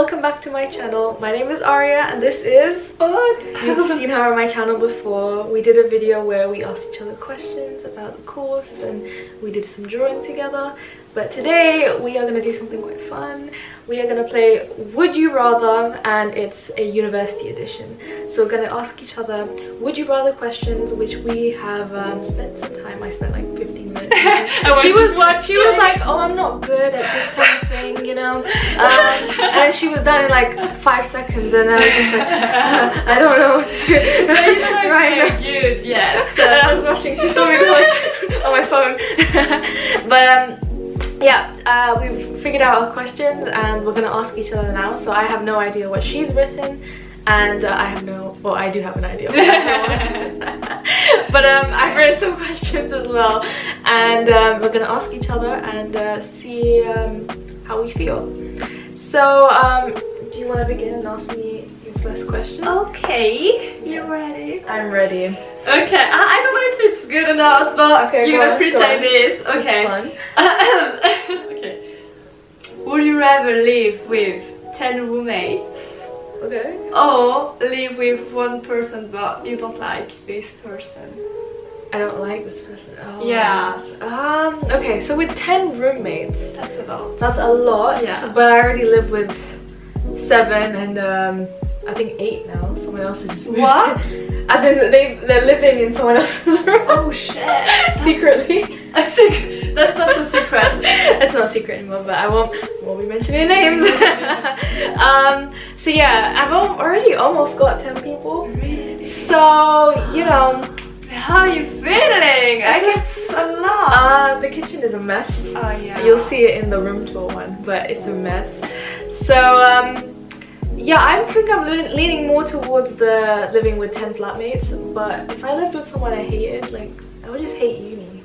welcome back to my channel. My name is Aria and this is Odd. You've seen her on my channel before. We did a video where we asked each other questions about the course and we did some drawing together. But today we are going to do something quite fun. We are going to play Would You Rather, and it's a university edition. So we're going to ask each other Would You Rather questions, which we have spent some time. I spent like 15 minutes. She was like, oh, I'm not good at this kind of thing, you know. And then she was done in like 5 seconds, and I was just like, I don't know what to do. Right? Good, yeah. So I was rushing. She saw me like on my phone. But yeah, we've figured out our questions and we're gonna ask each other now. So I have no idea what she's written, and I do have an idea. But I've read some questions as well, and we're gonna ask each other and see how we feel. So do you want to begin and ask me your first question? Okay, you're ready? I'm ready. Okay, I don't know if it's good or not, but okay, you can pretend this. Okay. It's fun. Okay. Would you rather live with 10 roommates? Okay. Or live with one person but you don't like this person? I don't like this person. Oh, yeah. Okay, so with 10 roommates. That's a lot. That's a lot. Yeah. But I already live with 7 and I think 8 now. Someone else is just moved. What? As in they're living in someone else's room. Oh shit. Secretly. A secret. That's not a secret. It's not a secret anymore, but I won't be mentioning names. So yeah, I've already almost got 10 people. Really? So, you know, how are you feeling? I guess a lot. The kitchen is a mess. Oh yeah. You'll see it in the room tour one, but it's a mess. So yeah, I think I'm leaning more towards the living with 10 flatmates, but if I lived with someone I hated, like, I would just hate uni.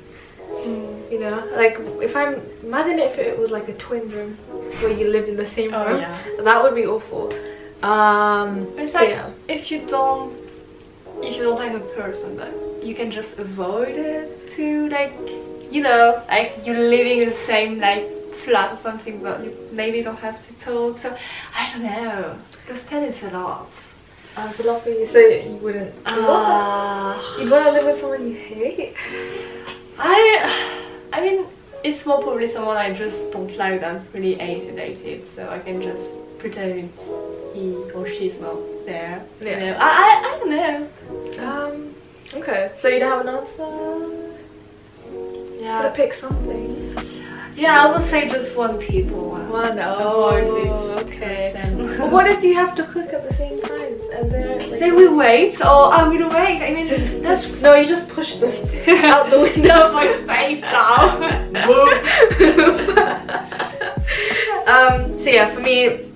You know, like, if imagine if it was like a twin room where you lived in the same room. Yeah. That would be awful. It's so like, yeah. If you don't like a person, but you can just avoid it to, like, you know, like, you're living in the same, like, flat or something, but you maybe don't have to talk. So I don't know, because 10 is a lot. It's a lot for you, so you wouldn't you'd want to live with someone you hate. I mean, it's more probably someone I just don't like than really hated, so I can just pretend it's he or she's not there. Yeah. You know? I don't know. Okay, so you don't have an answer? Yeah, you gotta pick something. Yeah, I would say just one people. One, okay. Well, what if you have to cook at the same time? And like, say we wait, or I would wait. I mean, no, you just push them out the window of my face now. So yeah, for me,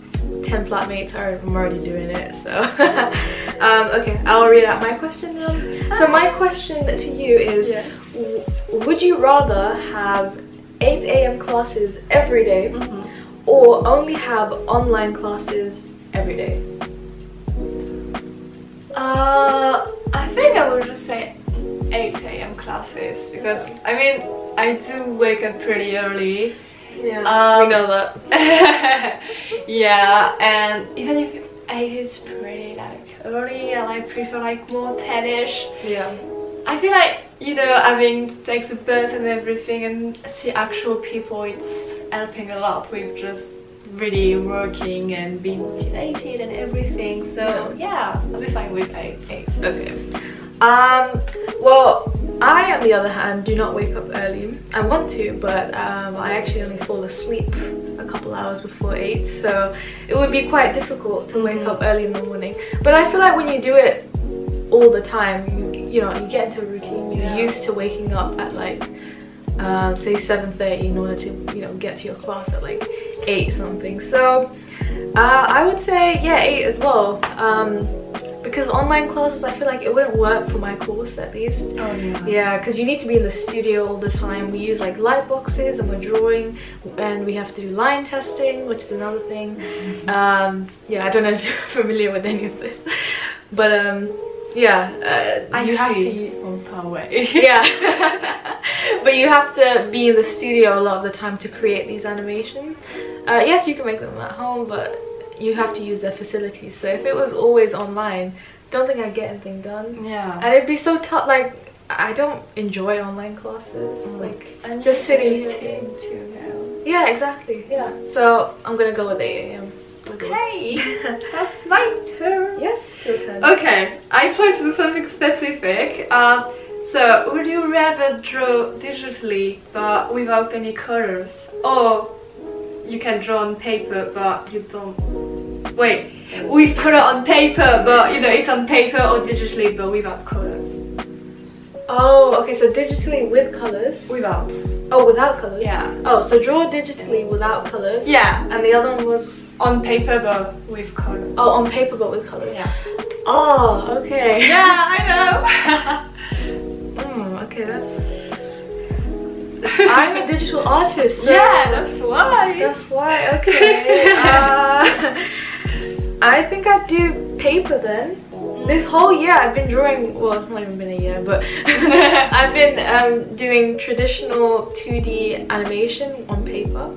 10 flatmates are already doing it. So okay, I'll read out my question now. So my question to you is: yes. Would you rather have 8 AM classes every day, or only have online classes every day? I think I would just say 8 AM classes, because I mean, I do wake up pretty early. Yeah, we know that. Yeah, and even if 8 is pretty like early, and I prefer like more 10-ish. Yeah. I feel like, you know, having to take the bus and everything and see actual people, it's helping a lot with just really working and being motivated and everything. So yeah, I'll be fine with 8. Okay. Well, I, on the other hand, do not wake up early. I want to, but I actually only fall asleep a couple hours before 8, so it would be quite difficult to wake up early in the morning. But I feel like when you do it all the time, you know, you get into a routine. You're used to waking up at like say 7:30 in order to, you know, get to your class at like 8 something. So I would say yeah, 8 as well, because online classes, I feel like it wouldn't work for my course, at least. Oh yeah. Yeah, because you need to be in the studio all the time. We use like light boxes and we're drawing, and we have to do line testing, which is another thing. Yeah, I don't know if you're familiar with any of this, but yeah, you have to from far away. Yeah, but you have to be in the studio a lot of the time to create these animations. Yes, you can make them at home, but you have to use their facilities. So if it was always online, don't think I'd get anything done. Yeah. And it'd be so tough. Like, I don't enjoy online classes. Like, and just sitting here. Too now. Yeah, exactly. Yeah. So I'm gonna go with 8 AM. Okay, that's my turn. Yes, your turn. Okay, I chose something specific. So, would you rather draw digitally but without any colors, or you can draw on paper but you don't? Wait, we put it on paper, but you know it's on paper, or digitally but without colors. Oh, okay. So digitally with colors. Without. Oh, without colors. Yeah. Oh, so draw digitally without colors. Yeah. And the other one was on paper but with colors. Oh, on paper but with colors. Yeah. Oh, okay. Yeah, I know. Okay, that's. I'm a digital artist. So yeah, that's why. That's why. Okay. I think I'd do paper then. This whole year I've been drawing, well, it's not even been a year, but I've been doing traditional 2D animation on paper.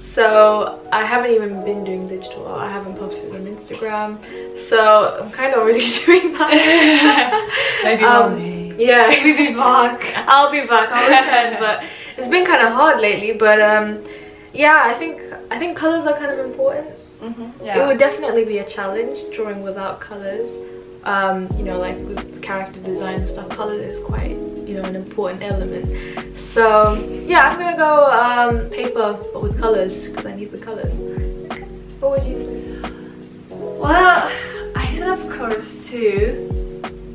So I haven't even been doing digital art. I haven't posted on Instagram. So I'm kind of already doing that. Maybe one day. Yeah. Maybe be back. I'll be back. I'll return. But it's been kind of hard lately. But yeah, I think colors are kind of important. Mm-hmm. Yeah. It would definitely be a challenge drawing without colors. You know, like with character design and stuff, color is quite, you know, an important element. So yeah, I'm gonna go paper but with colors, because I need the colors. What would you say? Well, I do have colors too,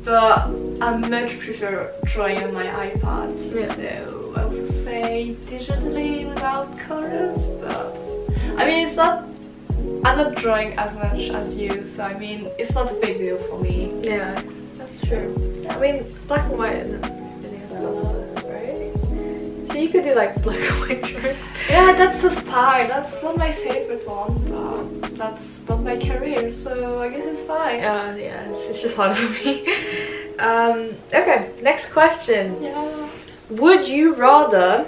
but I much prefer drawing on my iPad. Yeah. So I would say digitally without colors, but I mean it's not. I'm not drawing as much as you, so I mean, it's not a big deal for me. Yeah, that's true. I mean, black and white isn't any other color, right? So you could do like black and white drawing. Yeah, that's a style. That's not my favorite one, but that's not my career, so I guess it's fine. Yeah, it's just hard for me. Okay, next question. Yeah. Would you rather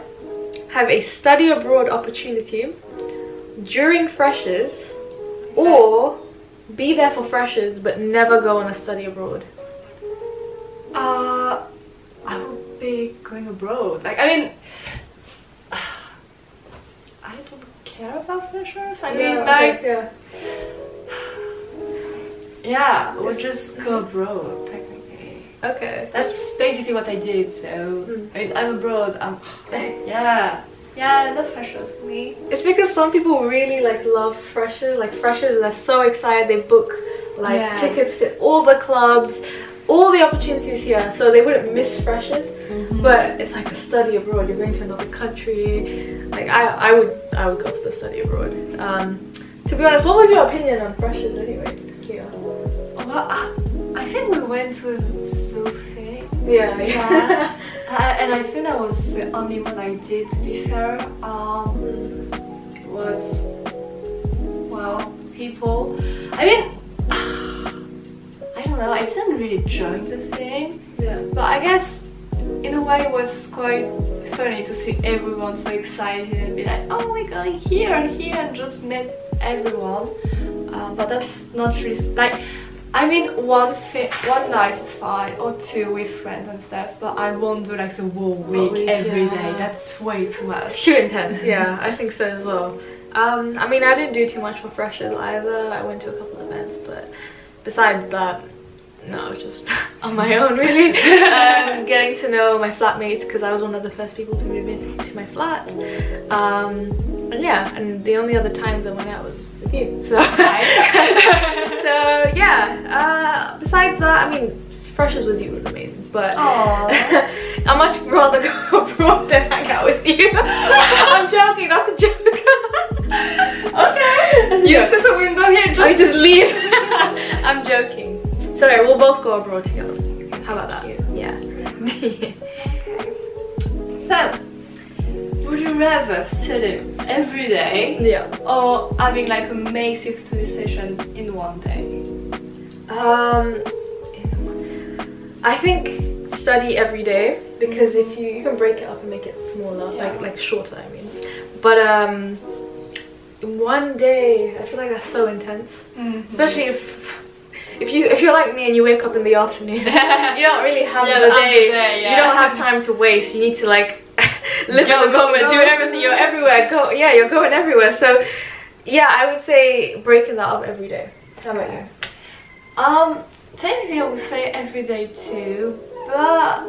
have a study abroad opportunity during freshers, or be there for freshers but never go on a study abroad? I would be going abroad. Like, I mean, I don't care about freshers. I mean, like, yeah, we'll just go abroad technically. Okay, that's basically what I did. So I mean, I'm abroad. I'm yeah. Yeah, I love freshers for me. It's because some people really like love freshers. Like freshers, they're so excited. They book like tickets to all the clubs, all the opportunities here, so they wouldn't miss freshers. But it's like a study abroad. You're going to another country. Like I would go for the study abroad. To be honest, what was your opinion on freshers anyway? Yeah. Well, I think we went with Sophie. Yeah. Yeah. And I think that was the only one I did, to be fair. Was, well, people. I mean, I don't know, I didn't really join the thing. Yeah. But I guess, in a way, it was quite funny to see everyone so excited and be like, oh, we're going here and here, and just met everyone. But that's not really, like, I mean, one night is fine, or two with friends and stuff, but I won't do like the whole week every day. That's way too much. It's too intense. Yeah, I think so as well. I mean, I didn't do too much for freshers either. I went to a couple of events, but besides that, no, just on my own really. Getting to know my flatmates, because I was one of the first people to move into my flat. And yeah, and the only other times I went out was with you. So so yeah, besides that, I mean, freshers with you was amazing, but I much rather go abroad than hang out with you. I'm joking, that's a joke. Okay, use this window here. I just leave. I'm joking. So right, we'll both go abroad together. How about that? Yeah. So, would you rather study every day, or having like a massive study session in one day? I think study every day, because if you can break it up and make it smaller, like shorter, I mean. But in one day. I feel like that's so intense. Mm-hmm. Especially if you're like me and you wake up in the afternoon, you don't really have the day. Yeah. You don't have time to waste. You need to like live in the moment, do everything. You're everywhere. Go, yeah, you're going everywhere. So yeah, I would say breaking that up every day. How about you? Technically I would say every day too, but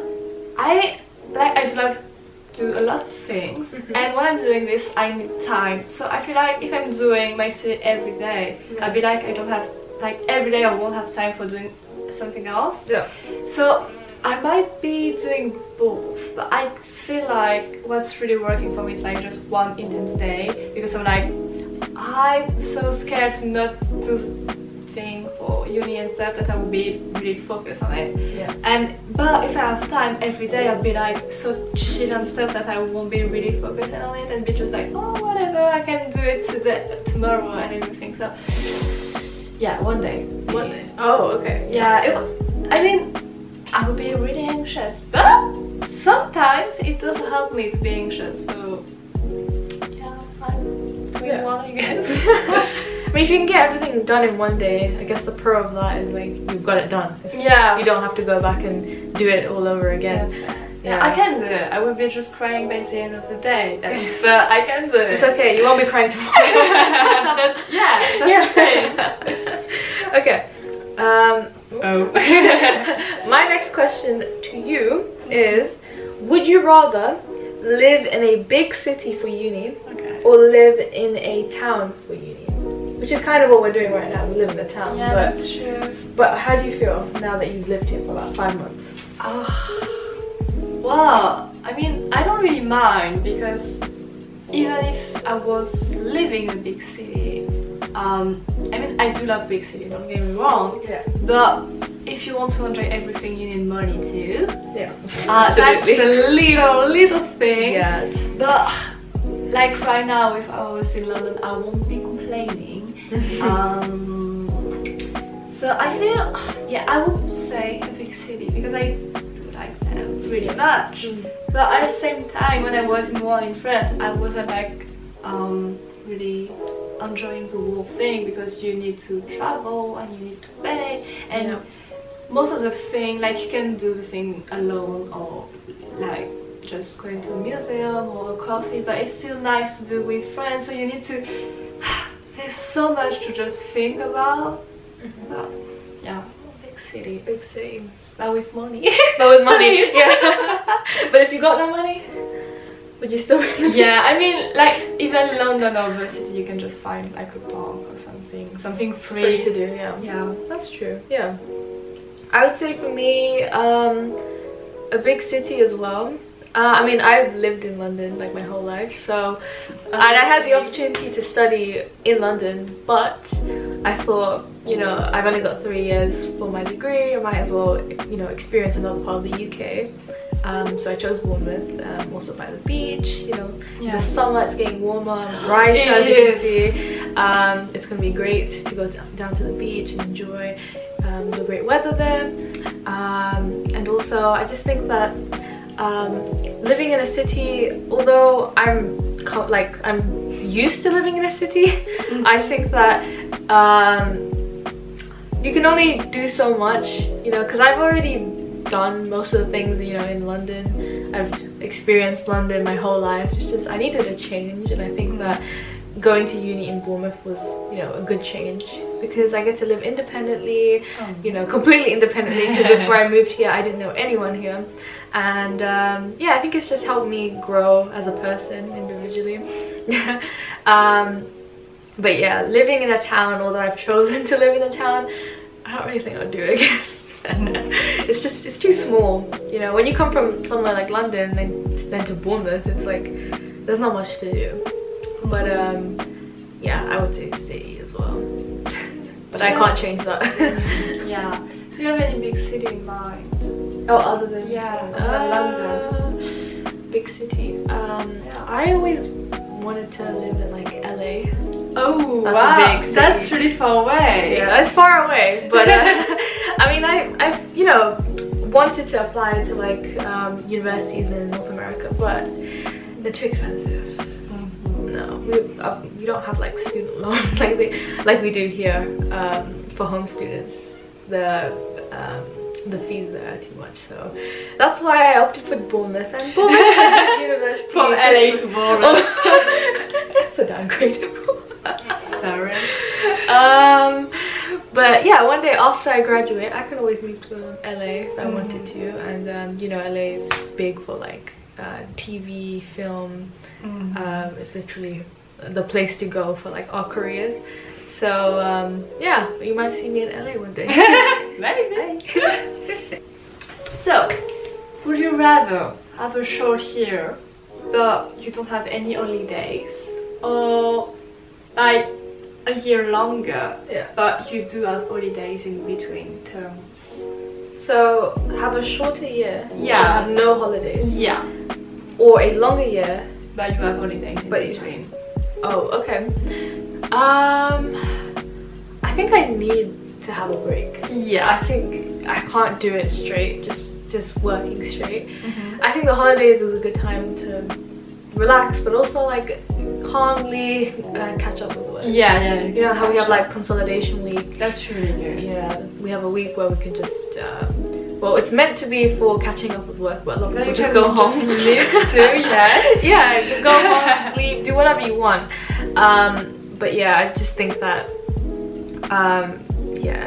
I do a lot of things, mm-hmm. and when I'm doing this I need time, so I feel like if I'm doing my study every day, mm-hmm. I'll be like, I don't have like every day I won't have time for doing something else, yeah, so I might be doing both, but I feel like what's really working for me is like just one intense day, because I'm so scared to not do thing for uni and stuff that I will be really focused on it, yeah, but if I have time every day I'll be like so chill and stuff that I won't be really focusing on it and be just like, oh whatever, I can do it today, tomorrow and everything. So yeah, one day. Oh okay, yeah, I mean I will be really anxious, but sometimes it does help me to be anxious, so yeah, I'm doing one, I guess. I mean, if you can get everything done in one day, I guess the pro of that is like you've got it done. It's, yeah, you don't have to go back and do it all over again. Yes. Yeah, I can do it. I would be just crying by the end of the day, but I can do it. It's okay. You won't be crying tomorrow. That's okay. My next question to you is: would you rather live in a big city for uni, or live in a town for uni? Which is kind of what we're doing right now, we live in the town. Yeah, that's true. But how do you feel now that you've lived here for about 5 months? Well, I mean, I don't really mind, because even if I was living in a big city, I mean, I do love big city, don't get me wrong, yeah, but if you want to enjoy everything, you need money too. Yeah, absolutely. That's a little thing. Yeah. But like right now, if I was in London, I won't be complaining. So I feel, yeah, I would say a big city, because I do like them really much, but at the same time when I was in Rouen in France, I wasn't like really enjoying the whole thing, because you need to travel and you need to pay, and most of the thing, like you can do the thing alone or like just going to a museum or a coffee, but it's still nice to do with friends, so you need to there's so much to just think about. Mm-hmm. Yeah, big city, but with money. Yeah. But if you got no money, would you still? Yeah, I mean, like even London or the city, you can just find like a park or something free to do. Yeah, yeah, that's true. Yeah, I would say for me, a big city as well. I mean, I've lived in London like my whole life, so and I had the opportunity to study in London, but I thought, you know, I've only got 3 years for my degree, I might as well, you know, experience another part of the UK. So I chose Bournemouth, also by the beach, you know, the summer, it's getting warmer, brighter, as you can see. It's going to be great to go down to the beach and enjoy the great weather there. And also, I just think that living in a city, although I'm used to living in a city, I think that you can only do so much, you know, because I've already done most of the things, you know, in London. I've experienced London my whole life. It's just I needed a change, and I think that going to uni in Bournemouth was, you know, a good change, because I get to live independently, you know, completely independently, because before I moved here I didn't know anyone here, and yeah, I think it's just helped me grow as a person individually. But yeah, living in a town, although I've chosen to live in a town, I don't really think I'll do it again. It's just, it's too small, you know, when you come from somewhere like London and then to Bournemouth, it's like there's not much to do. But yeah, I would say city as well. But I can't change that. Yeah. Do you have any big city in mind? Oh, other than London? Big city. Yeah. I always wanted to live in like LA. Oh, that's wow, a big city. That's really far away. Yeah, it's far away. But I mean, I've, you know, wanted to apply to like universities in North America, but they're too expensive. No, you don't have like student loan like we do here for home students. The fees there are too much, so that's why I opted for Bournemouth. And Bournemouth University. From LA to Bournemouth. That's a downgradable. Sorry. But yeah, one day after I graduate, I could always move to LA if I wanted to, and you know, LA is big for like TV, film. It's literally the place to go for like our careers. So yeah, you might see me in LA one day. Maybe. So, would you rather have a short year but you don't have any holidays, or like a year longer but you do have holidays in between terms? So have a shorter year, have no holidays, or a longer year but you have holidays in between. Oh, okay. I think I need to have a break. I think I can't do it straight, just working straight. I think the holidays is a good time to relax, but also like calmly catch up with work. You know how we have like consolidation week? That's really good. We have a week where we can just well, it's meant to be for catching up with work, but a lot of people just go home, just live too. You go home, sleep, do whatever you want. But yeah, I just think that yeah, I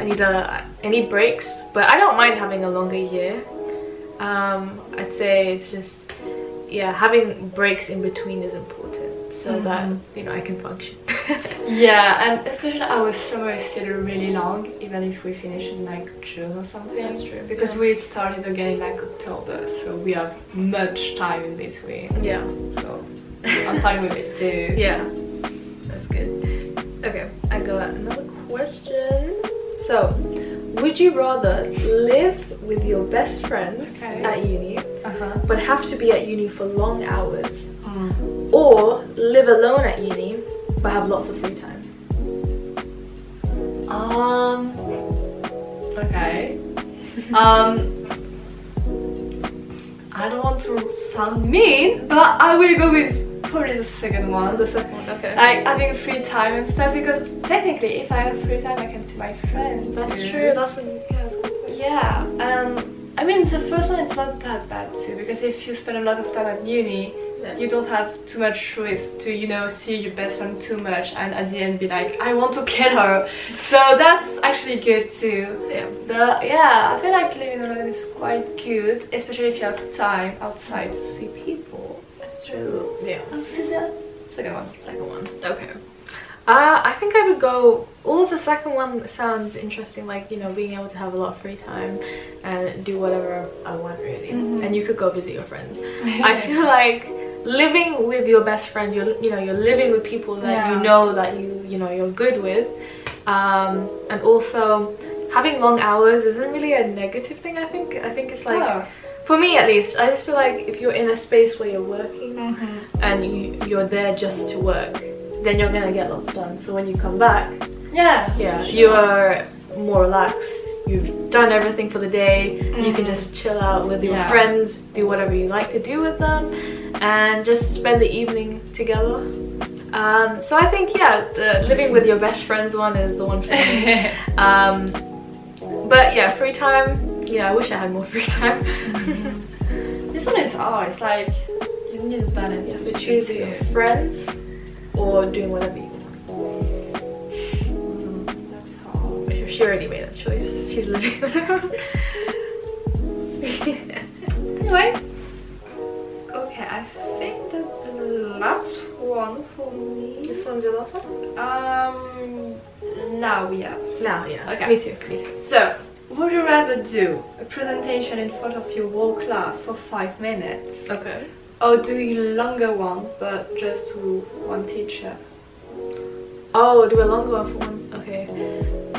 need breaks, but I don't mind having a longer year. I'd say it's just having breaks in between is important, so that you know I can function. And especially our summer is still really long, even if we finish in like June or something. That's true. Because we started again in like October, so we have much time in between. So I'm fine with it too. That's good. Okay, I got another question. So, would you rather live with your best friends at uni, but have to be at uni for long hours, or live alone at uni but have lots of free time? Okay. I don't want to sound mean, but I will go with probably the second one. The second one, okay. Like having free time and stuff, because technically if I have free time I can see my friends. That's true, that's a good point. I mean, the first one is not that bad too, because if you spend a lot of time at uni, you don't have too much risk to, you know, see your best friend too much and at the end be like, I want to kill her. So that's actually good too. But yeah, I feel like living alone is quite good, especially if you have time outside to see people. Second one. Okay. I think I would go. All of the second one sounds interesting, like, you know, being able to have a lot of free time and do whatever I want, really. And you could go visit your friends. I feel like living with your best friend, you're living with people that you know that you're good with, and also having long hours isn't really a negative thing. I think it's like. For me at least, I just feel like if you're in a space where you're working and you're there just to work, then you're gonna get lots done. So when you come back, you are more relaxed. You've done everything for the day. You can just chill out with your friends, do whatever you like to do with them, and just spend the evening together. So I think the living with your best friends one is the one for me. But yeah, free time. Yeah, I wish I had more free time. This one is hard. It's like you need a balance. You have to choose your friends or doing whatever you want. That's hard. But she already made that choice. She's living with her. Anyway. Okay, I think that's the last one for me. This one's your last one? Now, yes. Okay. Me too. So, would you rather do a presentation in front of your whole class for 5 minutes? Okay. Or do a longer one, but just to one teacher? Oh, do a longer one for one. Okay.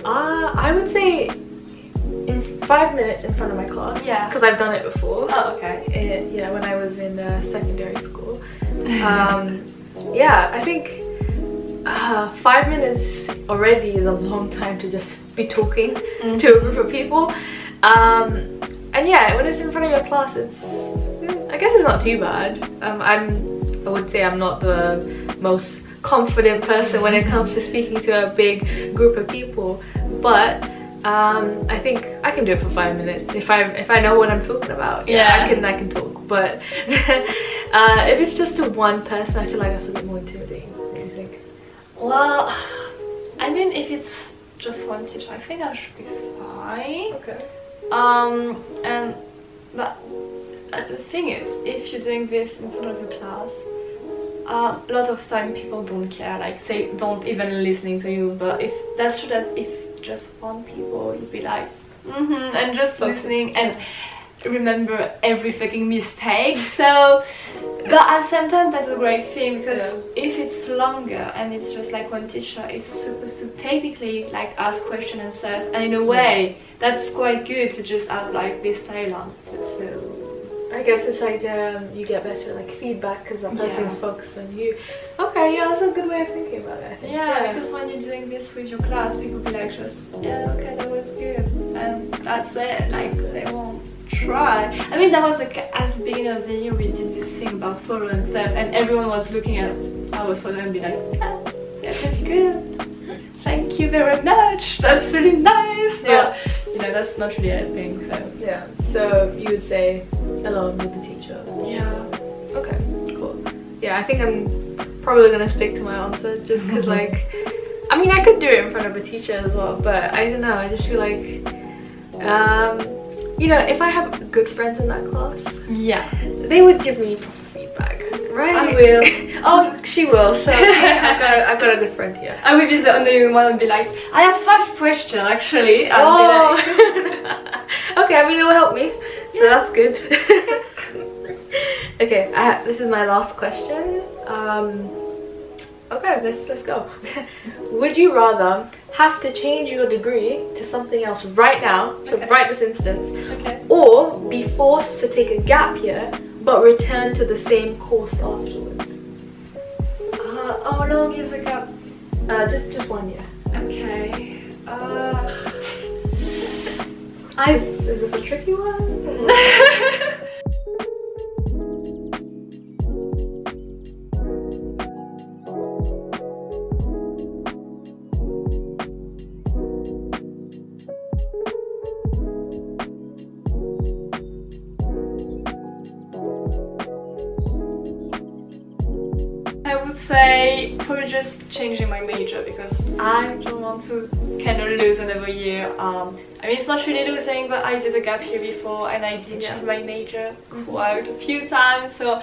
I would say in 5 minutes in front of my class. Yeah. Because I've done it before. Oh, okay. When I was in secondary school. I think 5 minutes already is a long time to just be talking to a group of people, and when it's in front of your class, it's I guess it's not too bad. I would say I'm not the most confident person when it comes to speaking to a big group of people, but I think I can do it for 5 minutes if I know what I'm talking about. Yeah, I can talk, but if it's just to one person, I feel like that's a bit more intimidating. What do you think? Well, I mean, if it's just one teacher, I think I should be fine. Okay. And but the thing is, if you're doing this in front of your class, a lot of time people don't care, like say don't even listening to you. But if that's true, that if just one people, you'd be like, mm-hmm, and just listening and remember every fucking mistake. So, but at the same time, that's a great thing, because if it's longer and it's just like one teacher is supposed to technically like ask questions and stuff, and in a way that's quite good to just have like this dialogue. So I guess it's like you get better like feedback because that person's focused on you. Okay, yeah, that's a good way of thinking about it, I think. Yeah, because when you're doing this with your class, people be like just, yeah, okay, that was good, and that's it. Like they won't try. I mean, that was like at the beginning of the year we did this thing about photo and stuff, and everyone was looking at our photo and be like, oh, that's good, thank you very much, that's really nice. Yeah. But, you know, that's not really a thing, so. Yeah, so you would say along with the teacher. Yeah. Okay, cool. Yeah, I think I'm probably gonna stick to my answer just because, like, I mean, I could do it in front of a teacher as well, but I don't know, I just feel like, you know, if I have good friends in that class, yeah, they would give me proper feedback, right? I will. Oh, she will. So yeah, I've got a good friend here. I will be the only one and be like, I have 5 questions actually. And oh. Be like, okay, I mean, it will help me. So that's good. Okay, this is my last question. Okay, let's go. Would you rather have to change your degree to something else right now, so right this instance, or be forced to take a gap year but return to the same course afterwards? How long is a gap? Just 1 year. Okay. Is this a tricky one? I would say probably just changing my major, because I don't want to kind of lose another year. I mean, it's not really losing, but I did a gap year before and I did change my major quite a few times, so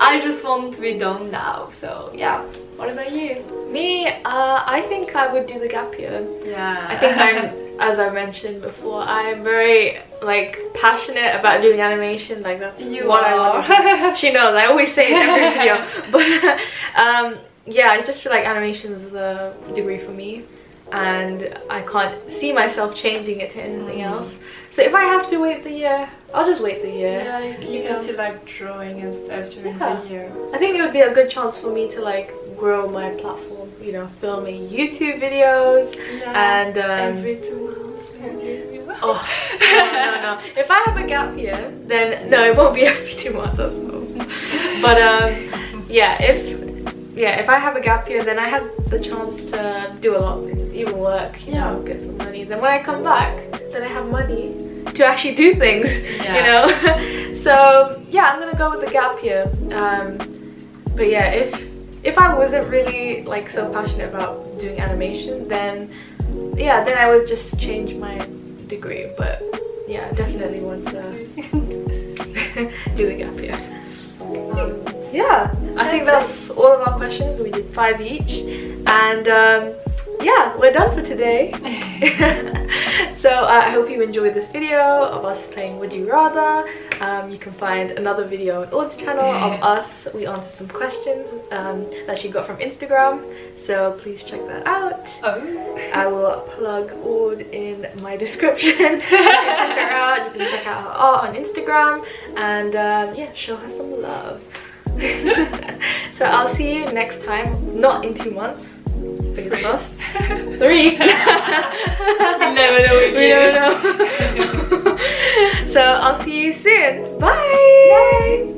I just want to be done now. So yeah, what about you? Me, I think I would do the gap year. Yeah, I think I'm, as I mentioned before, I'm very like passionate about doing animation. Like that's what I love. She knows, I always say it in every video. But yeah, I just feel like animation is the degree for me, and I can't see myself changing it to anything else. So if I have to wait the year, I'll just wait the year. Yeah, you can still like drawing and stuff during the year. So I think it would be a good chance for me to like grow my platform, you know, filming YouTube videos and every 2 months maybe. Oh no. If I have a gap year, then no, it won't be every 2 months or so. But yeah, if I have a gap year, then I have the chance to do a lot of things, even work, you know, get some money. Then when I come back, then I have money to actually do things, you know. So yeah, I'm gonna go with the gap year. But yeah, if I wasn't really like so passionate about doing animation, then yeah, then I would just change my degree. But yeah, definitely want to do the gap year. Yeah, I think that's all of our questions. We did 5 each, and yeah, we're done for today. So I hope you enjoyed this video of us playing Would You Rather. You can find another video on Aud's channel of us. We answered some questions that she got from Instagram, so please check that out. I will plug Aud in my description. You can check her out. You can check out her art on Instagram, and yeah, show her some love. So I'll see you next time, not in 2 months. Fingers crossed. 3. We never know. So I'll see you soon. Bye. Bye.